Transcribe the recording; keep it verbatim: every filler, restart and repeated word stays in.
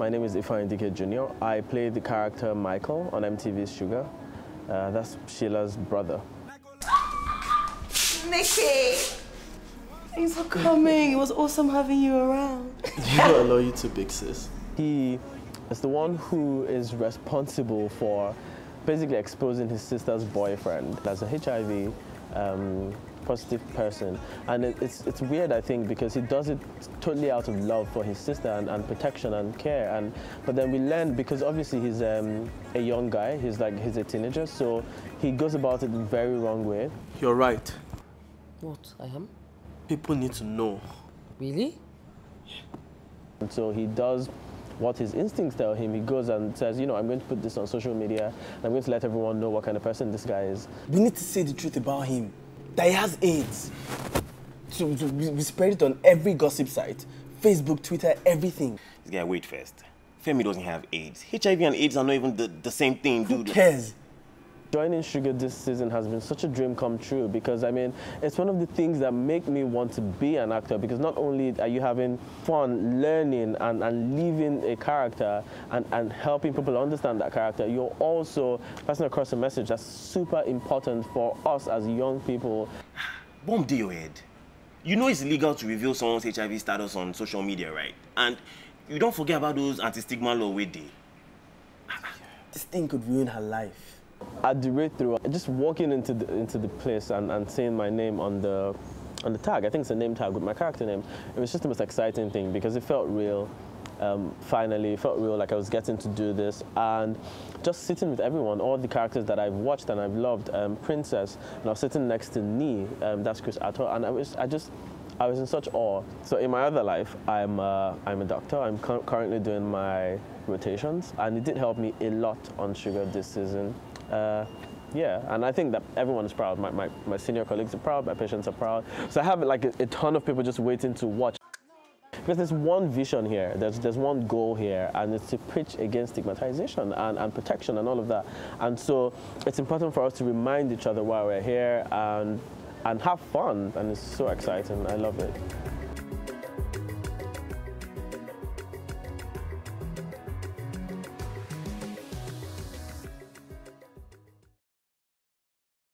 My name is Ifeanyi Dike Junior I play the character Michael on M T V's Shuga. Uh, that's Sheila's brother. Nikki! Thanks for coming. It was awesome having you around. You allow you to big sis. He is the one who is responsible for basically exposing his sister's boyfriend as a H I V um, positive person, and it, it's it's weird, I think, because he does it totally out of love for his sister and, and protection and care, and but then we learn, because obviously he's um, a young guy, he's like he's a teenager, so he goes about it the very wrong way. You're right. What I am? People need to know. Really? Yeah. And so he does what his instincts tell him. He goes and says, you know, I'm going to put this on social media, and I'm going to let everyone know what kind of person this guy is. We need to say the truth about him, that he has AIDS. So we spread it on every gossip site, Facebook, Twitter, everything. This guy, wait first. Femi doesn't have AIDS. H I V and AIDS are not even the, the same thing, dude. Who cares? Joining Shuga this season has been such a dream come true, because, I mean, it's one of the things that make me want to be an actor, because not only are you having fun learning and, and living a character and, and helping people understand that character, you're also passing across a message that's super important for us as young people. Bomb to your head. You know it's illegal to reveal someone's H I V status on social media, right? And you don't forget about those anti-stigma law with day. This thing could ruin her life. At the read through, just walking into the, into the place and, and seeing my name on the on the tag, I think it's a name tag with my character name, it was just the most exciting thing, because it felt real, um, finally, it felt real, like I was getting to do this, and just sitting with everyone, all the characters that I've watched and I've loved, um, Princess, and I was sitting next to Nee, um, that's Chris Attoh, and I was, I just, I was in such awe. So in my other life, I'm, uh, I'm a doctor, I'm cu currently doing my rotations, and it did help me a lot on Shuga this season. Uh, yeah, and I think that everyone is proud. My, my, my senior colleagues are proud, my patients are proud. So I have like a, a ton of people just waiting to watch. Because there's one vision here, there's, there's one goal here, and it's to preach against stigmatization and, and protection and all of that. And so it's important for us to remind each other why we're here and, and have fun. And it's so exciting, I love it.